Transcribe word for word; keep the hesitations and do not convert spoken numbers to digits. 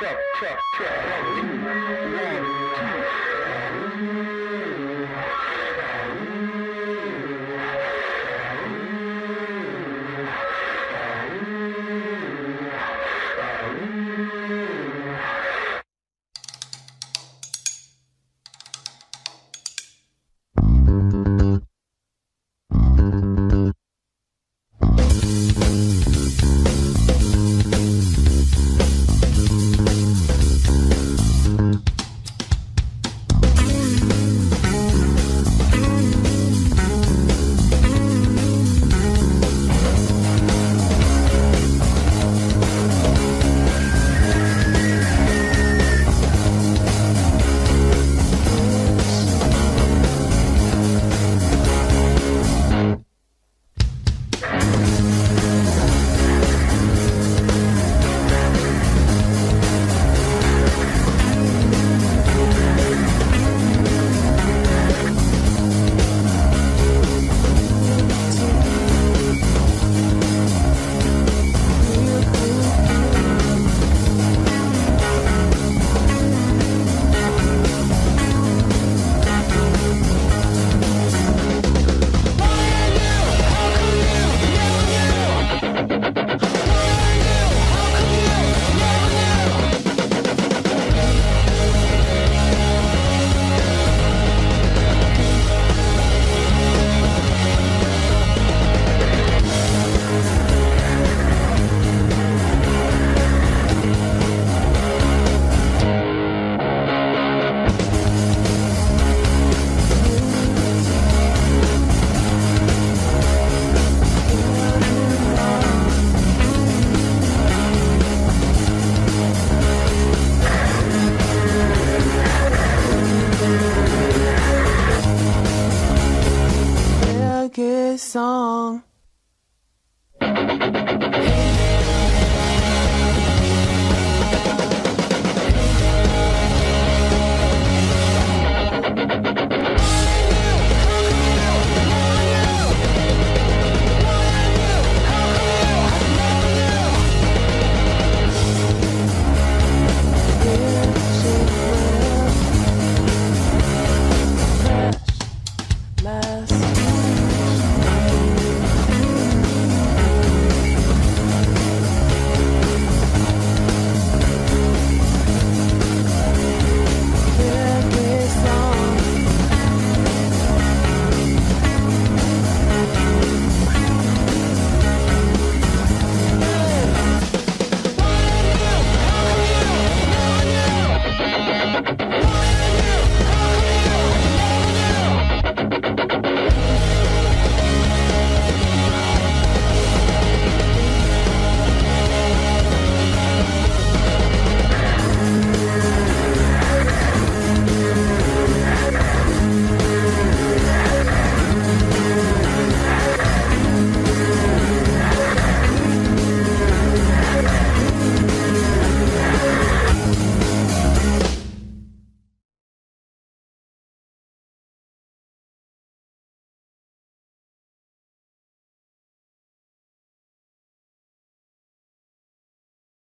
check, check, check, one, two, one, two.